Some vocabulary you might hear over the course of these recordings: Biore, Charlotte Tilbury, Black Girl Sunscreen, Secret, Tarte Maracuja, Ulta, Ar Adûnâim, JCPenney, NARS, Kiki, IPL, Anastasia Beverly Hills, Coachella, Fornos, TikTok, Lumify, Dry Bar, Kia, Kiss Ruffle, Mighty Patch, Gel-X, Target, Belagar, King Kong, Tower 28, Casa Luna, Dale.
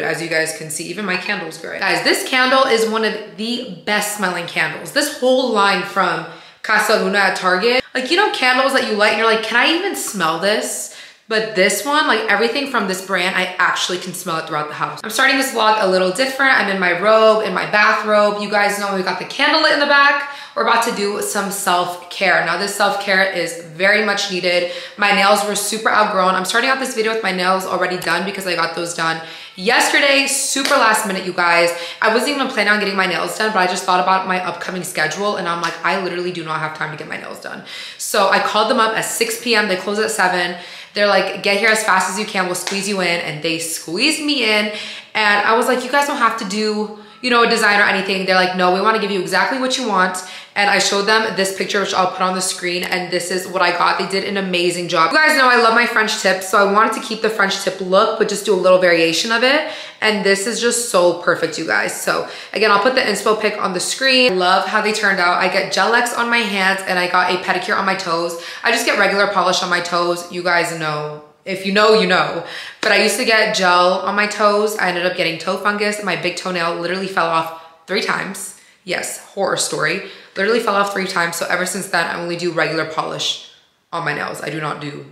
As you guys can see, even my candle's gray. Guys, this candle is one of the best smelling candles. This whole line from Casa Luna at Target. Like, you know, candles that you light and you're like, can I even smell this? But this one, like everything from this brand, I actually can smell it throughout the house. I'm starting this vlog a little different. I'm in my robe, in my bathrobe. You guys know we got the candle lit in the back. We're about to do some self-care. Now this self-care is very much needed. My nails were super outgrown. I'm starting out this video with my nails already done because I got those done yesterday, super last minute, you guys. I wasn't even planning on getting my nails done, but I just thought about my upcoming schedule and I'm like, I literally do not have time to get my nails done. So I called them up at 6 p.m. They close at 7. They're like, get here as fast as you can. We'll squeeze you in. And they squeezed me in. And I was like, you guys don't have to do, you know, a design or anything. They're like, no, we want to give you exactly what you want. And I showed them this picture, which I'll put on the screen, and this is what I got. They did an amazing job. You guys know I love my French tips, so I wanted to keep the French tip look, but just do a little variation of it. And this is just so perfect, you guys. So again, I'll put the inspo pic on the screen. Love how they turned out. I got Gel-X on my hands and I got a pedicure on my toes. I just get regular polish on my toes. You guys know. If you know, you know. But I used to get gel on my toes. I ended up getting toe fungus and my big toenail literally fell off 3 times. Yes, horror story. Literally fell off 3 times. So ever since then, I only do regular polish on my nails. I do not do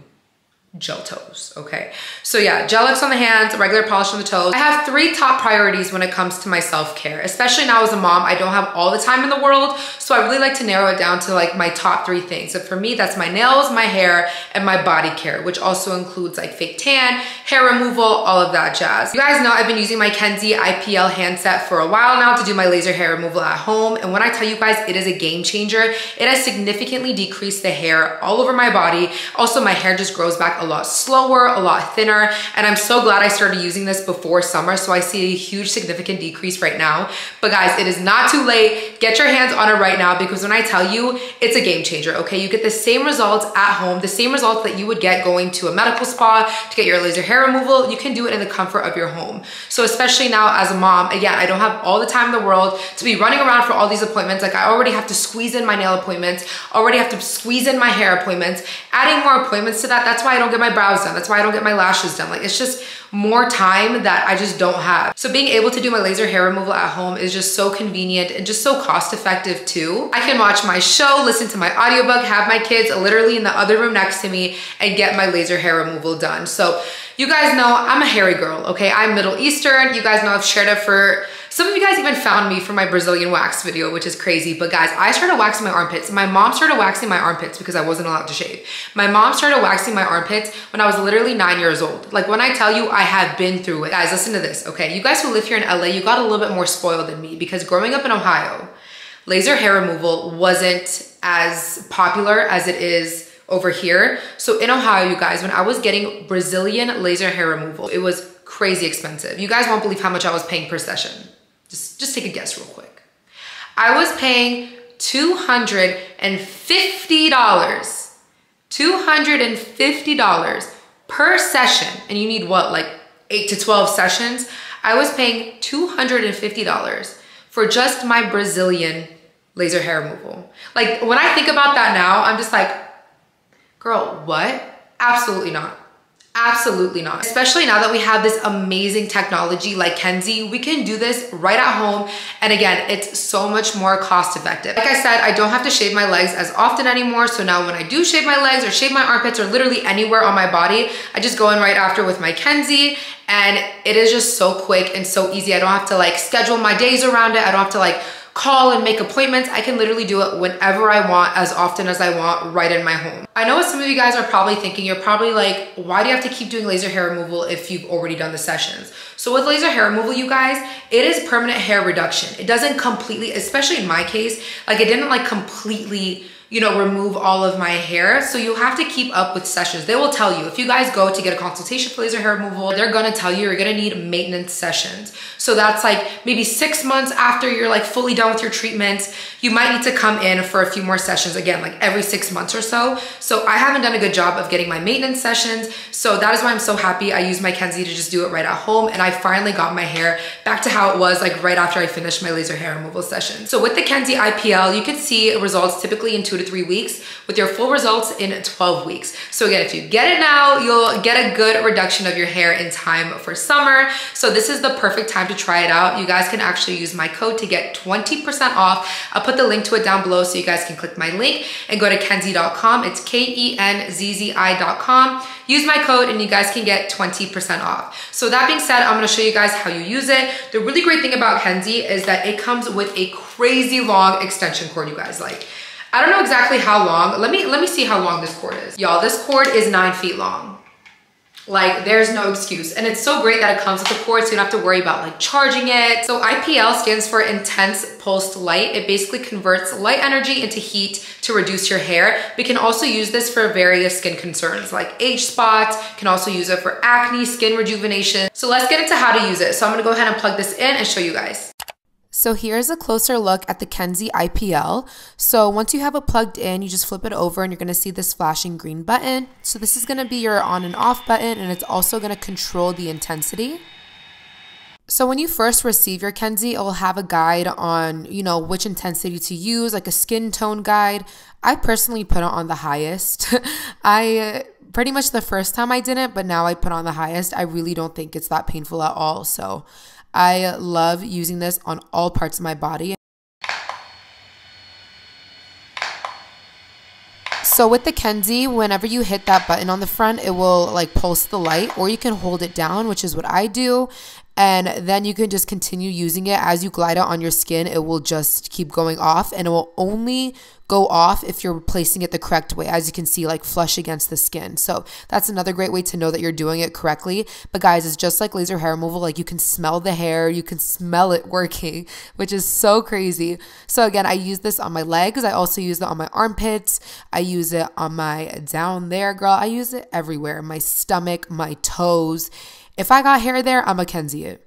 gel toes, okay? So yeah, Gel-X on the hands, regular polish on the toes. I have 3 top priorities when it comes to my self-care, especially now as a mom. I don't have all the time in the world, so I really like to narrow it down to like my top 3 things. So for me, that's my nails, my hair, and my body care, which also includes like fake tan, hair removal, all of that jazz. You guys know I've been using my Kenzzi IPL handset for a while now to do my laser hair removal at home, and when I tell you guys, it is a game changer. It has significantly decreased the hair all over my body. Also, my hair just grows back a lot slower, a lot thinner, and I'm so glad I started using this before summer, so I see a huge significant decrease right now. But guys, it is not too late. Get your hands on it right now, because when I tell you, it's a game changer, okay? You get the same results at home, the same results that you would get going to a medical spa to get your laser hair removal. You can do it in the comfort of your home. So especially now as a mom, again, I don't have all the time in the world to be running around for all these appointments. Like, I already have to squeeze in my nail appointments, already have to squeeze in my hair appointments, adding more appointments to that. That's why I don't get my brows done. That's why I don't get my lashes done. Like, it's just more time that I just don't have. So being able to do my laser hair removal at home is just so convenient and just so cost effective too. I can watch my show, listen to my audiobook, have my kids literally in the other room next to me and get my laser hair removal done. So you guys know I'm a hairy girl, okay? I'm Middle Eastern. You guys know I've shared it for, some of you guys even found me for my Brazilian wax video, which is crazy. But guys, I started waxing my armpits. My mom started waxing my armpits because I wasn't allowed to shave. My mom started waxing my armpits when I was literally 9 years old. Like, when I tell you, I have been through it. Guys, listen to this, okay? You guys who live here in LA, you got a little bit more spoiled than me, because growing up in Ohio, laser hair removal wasn't as popular as it is over here. So in Ohio, you guys, when I was getting Brazilian laser hair removal, it was crazy expensive. You guys won't believe how much I was paying per session. Just take a guess real quick. I was paying $250 per session. And you need what, like 8 to 12 sessions? I was paying $250 for just my Brazilian laser hair removal. Like, when I think about that now, I'm just like, girl, what? Absolutely not. Absolutely not. Especially now that we have this amazing technology like Kenzzi, we can do this right at home. And again, it's so much more cost effective. Like I said, I don't have to shave my legs as often anymore. So now when I do shave my legs or shave my armpits or literally anywhere on my body, I just go in right after with my Kenzzi. And it is just so quick and so easy. I don't have to like schedule my days around it. I don't have to like call and make appointments. I can literally do it whenever I want, as often as I want, right in my home. I know what some of you guys are probably thinking. You're probably like, why do you have to keep doing laser hair removal if you've already done the sessions? So with laser hair removal, you guys, it is permanent hair reduction. It doesn't completely, especially in my case, like it didn't like completely you know, remove all of my hair. So you have to keep up with sessions. They will tell you, if you guys go to get a consultation for laser hair removal, they're gonna tell you you're gonna need maintenance sessions. So that's like maybe 6 months after you're like fully done with your treatments, you might need to come in for a few more sessions, again, like every 6 months or so. So I haven't done a good job of getting my maintenance sessions. So that is why I'm so happy I use my Kenzzi to just do it right at home. And I finally got my hair back to how it was like right after I finished my laser hair removal session. So with the Kenzzi IPL, you can see results typically in 2 to 3 weeks with your full results in 12 weeks. So again, if you get it now, you'll get a good reduction of your hair in time for summer. So this is the perfect time to try it out. You guys can actually use my code to get 20% off. I'll put the link to it down below so you guys can click my link and go to Kenzzi.com. It's Kenzzi.com. Use my code and you guys can get 20% off. So that being said, I'm gonna show you guys how you use it. The really great thing about Kenzzi is that it comes with a crazy long extension cord, you guys. Like, I don't know exactly how long. Let me see how long this cord is. Y'all, this cord is 9 feet long. Like, there's no excuse. And it's so great that it comes with the cord so you don't have to worry about like charging it. So IPL stands for intense pulsed light. It basically converts light energy into heat to reduce your hair. We can also use this for various skin concerns like age spots, can also use it for acne, skin rejuvenation. So let's get into how to use it. So I'm gonna go ahead and plug this in and show you guys. So here's a closer look at the Kenzzi IPL. So once you have it plugged in, you just flip it over and you're gonna see this flashing green button. So this is gonna be your on and off button, and it's also gonna control the intensity. So when you first receive your Kenzzi, it will have a guide on, you know, which intensity to use, like a skin tone guide. I personally put it on the highest. Pretty much the first time I didn't, but now I put on the highest. I really don't think it's that painful at all. So I love using this on all parts of my body. So with the Kenzzi, whenever you hit that button on the front, it will like pulse the light, or you can hold it down, which is what I do. And then you can just continue using it as you glide it on your skin. It will just keep going off, and it will only go off if you're placing it the correct way, as you can see, like flush against the skin. So that's another great way to know that you're doing it correctly. But guys, it's just like laser hair removal. Like, you can smell the hair, you can smell it working, which is so crazy. So again, I use this on my legs. I also use it on my armpits. I use it on my down there, girl. I use it everywhere. My stomach, my toes. If I got hair there, I'm a Kenzzi it.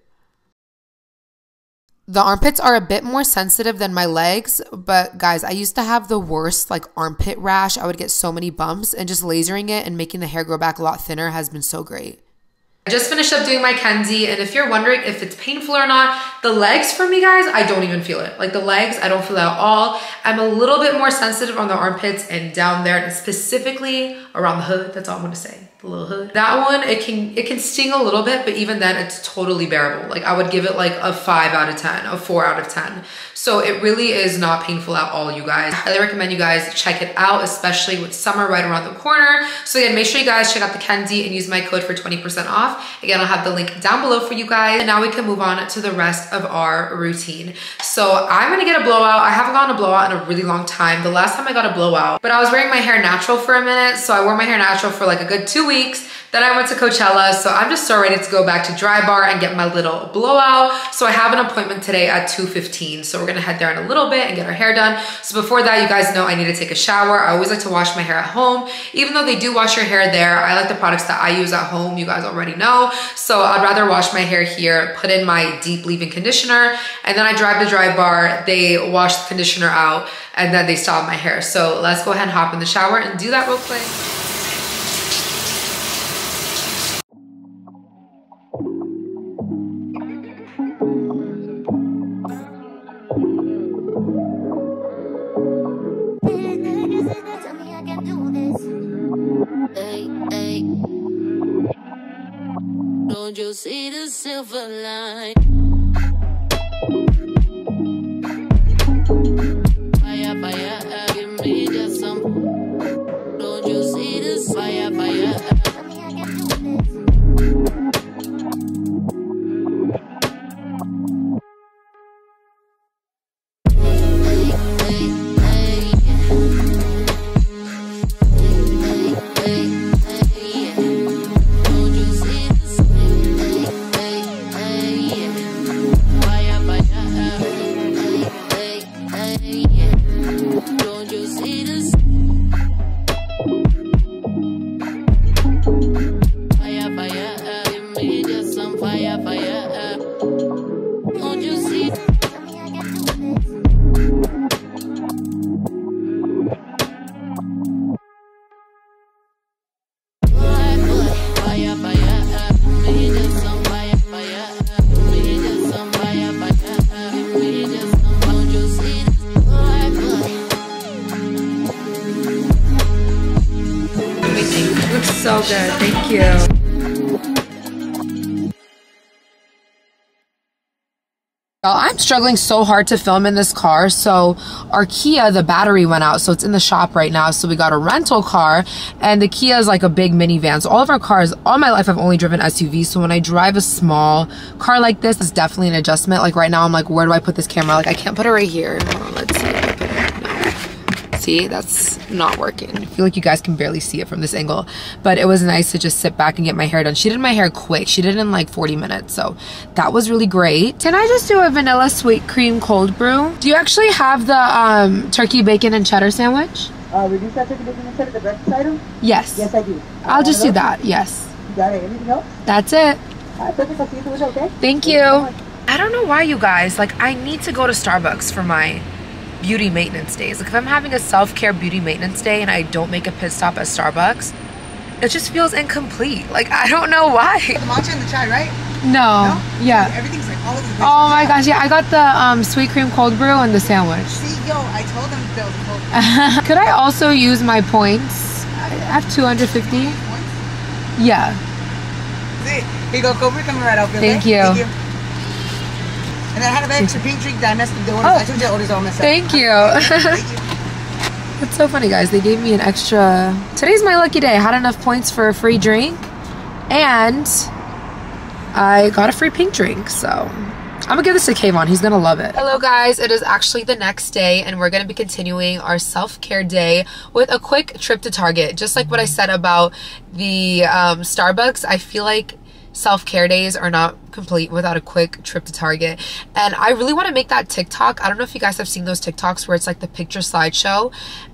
The armpits are a bit more sensitive than my legs, but guys, I used to have the worst like armpit rash. I would get so many bumps, and just lasering it and making the hair grow back a lot thinner has been so great. I just finished up doing my Kenzzi, and if you're wondering if it's painful or not, the legs for me, guys, I don't even feel it. Like, the legs, I don't feel it at all. I'm a little bit more sensitive on the armpits and down there, and specifically around the hood. That's all I'm gonna say. The little hood. That one, it can sting a little bit, but even then it's totally bearable. Like, I would give it like a 5 out of 10, a 4 out of 10. So it really is not painful at all, you guys. I highly recommend you guys check it out, especially with summer right around the corner. So again, make sure you guys check out the Kenzzi and use my code for 20% off. Again, I'll have the link down below for you guys. And now we can move on to the rest of our routine. So I'm gonna get a blowout. I haven't gotten a blowout in a really long time. The last time I got a blowout, but I was wearing my hair natural for a minute. So I wore my hair natural for like a good 2 weeks. Then I went to Coachella. So I'm just so ready to go back to Dry Bar and get my little blowout. So I have an appointment today at 2:15. So we're gonna head there in a little bit and get our hair done. So before that, you guys know I need to take a shower. I always like to wash my hair at home. Even though they do wash your hair there, I like the products that I use at home. You guys already know. So I'd rather wash my hair here, put in my deep leave-in conditioner, and then I drive to Dry Bar. They wash the conditioner out, and then they style my hair. So let's go ahead and hop in the shower and do that real quick. Don't you see the silver line? Fire, fire, give me that some. Don't you see this fire, fire? So good, thank you. I'm struggling so hard to film in this car. So our Kia, the battery went out, so it's in the shop right now. So we got a rental car, and the Kia is like a big minivan. So all of our cars, all my life I've only driven SUVs. So when I drive a small car like this, it's definitely an adjustment. Like right now I'm like, where do I put this camera? Like I can't put it right here. Hold on, let's see if I put it right now. See, that's not working. I feel like you guys can barely see it from this angle, but it was nice to just sit back and get my hair done. She did my hair quick. She did it in like 40 minutes, so that was really great. Can I just do a vanilla sweet cream cold brew? Do you actually have the turkey bacon and cheddar sandwich? We do have turkey bacon and cheddar, the breakfast item? Yes. Yes, I do. I'll just do that, yes. You got it, anything else? That's it. Perfect, I'll see you tomorrow, okay? Thank you. I don't know why you guys, like I need to go to Starbucks for my beauty maintenance days. Like if I'm having a self-care beauty maintenance day and I don't make a pit stop at Starbucks, it just feels incomplete. Like I don't know why. The matcha and the chai, right? No. No? Yeah. Everything's like all of the Oh my gosh, yeah. I got the sweet cream cold brew and the sandwich. See, yo, I told them that was cold brew. Could I also use my points? I have 250. Points? Yeah. See, here you go, cold brew coming right out. Thank you. Thank you. And I had an extra pink drink that I messed with the orders. I told you the orders all messed up. Thank you. It's so funny, guys. They gave me an extra. Today's my lucky day. I had enough points for a free drink, and I got a free pink drink. So I'm gonna give this to Kayvon. He's gonna love it. Hello, guys. It is actually the next day, and we're gonna be continuing our self-care day with a quick trip to Target. Just like what I said about the Starbucks, I feel like self-care days are not complete without a quick trip to Target. And I really want to make that TikTok. I don't know if you guys have seen those TikToks where it's like the picture slideshow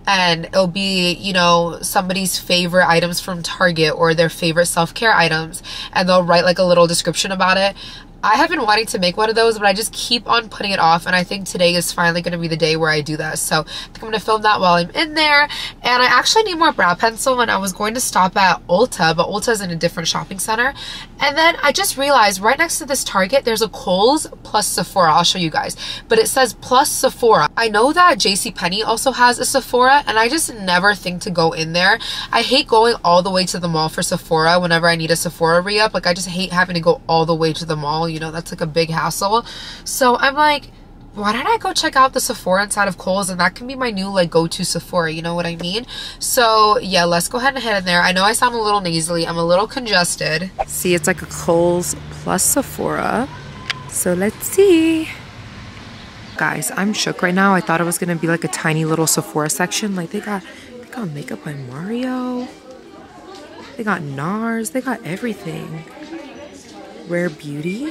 and it'll be, you know, somebody's favorite items from Target or their favorite self-care items, and they'll write like a little description about it. I have been wanting to make one of those, but I just keep on putting it off, and I think today is finally going to be the day where I do that. So I think I'm going to film that while I'm in there. And I actually need more brow pencil, and I was going to stop at Ulta, but Ulta is in a different shopping center. And then I just realized right next to this Target, there's a Kohl's plus Sephora. I'll show you guys, but it says plus Sephora. I know that JCPenney also has a Sephora, and I just never think to go in there. I hate going all the way to the mall for Sephora whenever I need a Sephora re-up. Like I just hate having to go all the way to the mall. You know, that's like a big hassle. So I'm like, why don't I go check out the Sephora inside of Kohl's, and that can be my new like go-to Sephora, you know what I mean? So yeah, let's go ahead and head in there. I know I sound a little nasally, I'm a little congested. See, it's like a Kohl's plus Sephora. So let's see. Guys, I'm shook right now. I thought it was gonna be like a tiny little Sephora section. Like they got makeup by Mario. They got NARS, they got everything. Rare Beauty.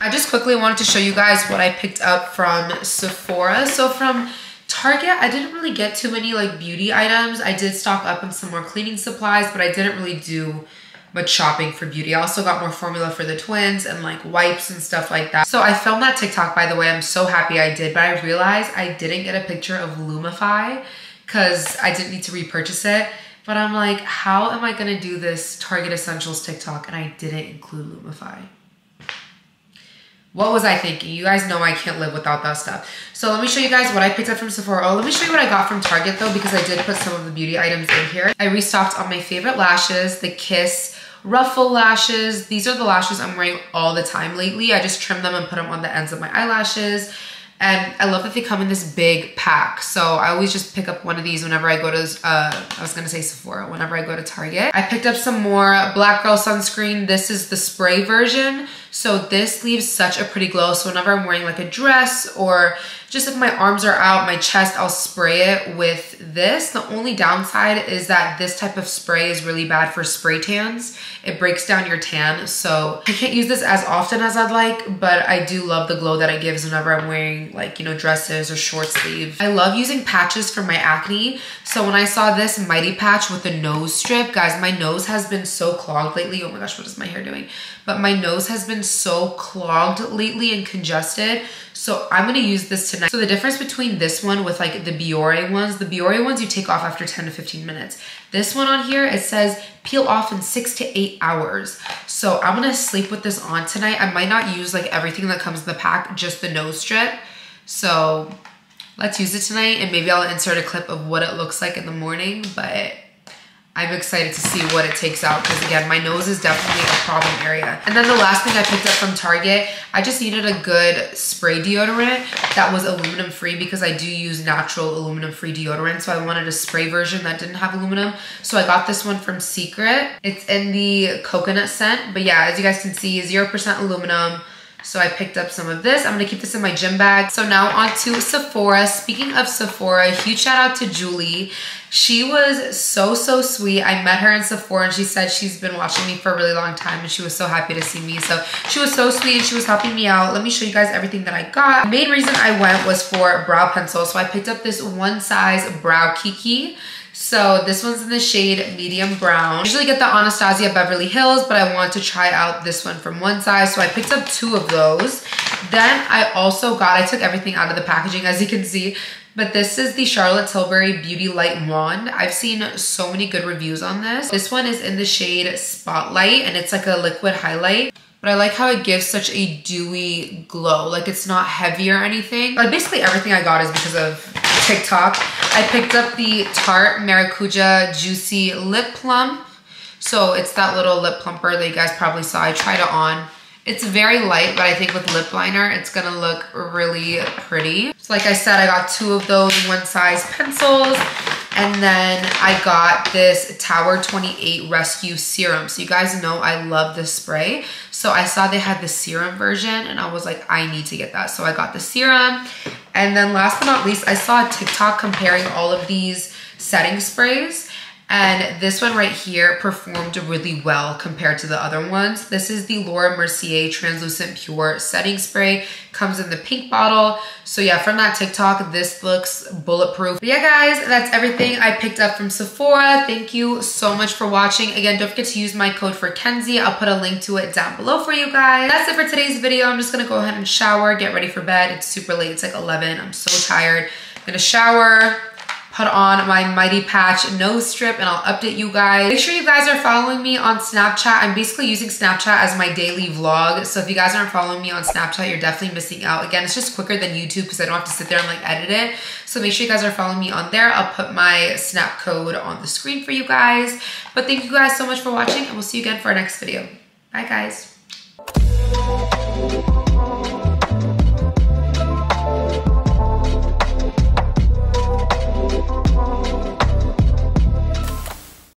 I just quickly wanted to show you guys what I picked up from Sephora. So from Target, I didn't really get too many like beauty items. I did stock up on some more cleaning supplies, but I didn't really do much shopping for beauty. I also got more formula for the twins and like wipes and stuff like that. So I filmed that TikTok, by the way. I'm so happy I did, but I realized I didn't get a picture of Lumify because I didn't need to repurchase it. But I'm like, how am I gonna do this Target Essentials TikTok and I didn't include Lumify? What was I thinking? You guys know I can't live without that stuff. So let me show you guys what I picked up from Sephora. Oh, let me show you what I got from Target though, because I did put some of the beauty items in here. I restocked on my favorite lashes, the Kiss Ruffle lashes. These are the lashes I'm wearing all the time lately. I just trim them and put them on the ends of my eyelashes. And I love that they come in this big pack. So I always just pick up one of these whenever I go to, I was gonna say Sephora, whenever I go to Target. I picked up some more Black Girl Sunscreen. This is the spray version. So this leaves such a pretty glow. So whenever I'm wearing like a dress or just if my arms are out, my chest, I'll spray it with this. The only downside is that this type of spray is really bad for spray tans. It breaks down your tan. So I can't use this as often as I'd like, but I do love the glow that it gives whenever I'm wearing like, you know, dresses or short sleeve. I love using patches for my acne. So when I saw this Mighty Patch with the nose strip, guys, my nose has been so clogged lately. Oh my gosh, what is my hair doing? But my nose has been so clogged lately and congested. So I'm gonna use this tonight. So the difference between this one with like the Biore ones you take off after 10 to 15 minutes. This one on here, it says peel off in 6 to 8 hours. So I'm gonna sleep with this on tonight. I might not use like everything that comes in the pack, just the nose strip. So let's use it tonight and maybe I'll insert a clip of what it looks like in the morning, but I'm excited to see what it takes out because again, my nose is definitely a problem area. And then the last thing I picked up from Target, I just needed a good spray deodorant that was aluminum free because I do use natural aluminum free deodorant. So I wanted a spray version that didn't have aluminum. So I got this one from Secret. It's in the coconut scent, but yeah, as you guys can see, 0% aluminum. So I picked up some of this. I'm gonna keep this in my gym bag. So now on to Sephora. Speaking of Sephora, huge shout out to Julie. She was so, so sweet. I met her in Sephora and she said she's been watching me for a really long time and she was so happy to see me. So she was so sweet and she was helping me out. Let me show you guys everything that I got. The main reason I went was for brow pencil. So I picked up this one size brow Kiki. So this one's in the shade medium brown. I usually get the Anastasia Beverly Hills, but I want to try out this one from one size. So I picked up two of those. Then I also got, I took everything out of the packaging as you can see, but this is the Charlotte Tilbury Beauty Light Wand. I've seen so many good reviews on this. This one is in the shade Spotlight and it's like a liquid highlight. But I like how it gives such a dewy glow. Like it's not heavy or anything. Like basically everything I got is because of TikTok. I picked up the Tarte Maracuja Juicy Lip Plump. So it's that little lip plumper that you guys probably saw. I tried it on. It's very light, but I think with lip liner, it's gonna look really pretty. So like I said, I got two of those one size pencils. And then I got this Tower 28 Rescue Serum. So you guys know I love this spray. So I saw they had the serum version and I was like, I need to get that. So I got the serum. And then last but not least, I saw a TikTok comparing all of these setting sprays. And this one right here performed really well compared to the other ones. This is the Laura Mercier Translucent Pure Setting Spray. Comes in the pink bottle. So yeah, from that TikTok, this looks bulletproof. But yeah, guys, that's everything I picked up from Sephora. Thank you so much for watching. Again, don't forget to use my code for Kenzzi. I'll put a link to it down below for you guys. That's it for today's video. I'm just gonna go ahead and shower, get ready for bed. It's super late, it's like 11. I'm so tired. I'm gonna shower, put on my Mighty Patch nose strip, and I'll update you guys. Make sure you guys are following me on Snapchat. I'm basically using Snapchat as my daily vlog. So if you guys aren't following me on Snapchat, you're definitely missing out. Again, it's just quicker than YouTube because I don't have to sit there and like edit it. So make sure you guys are following me on there. I'll put my snap code on the screen for you guys. But thank you guys so much for watching and we'll see you again for our next video. Bye guys.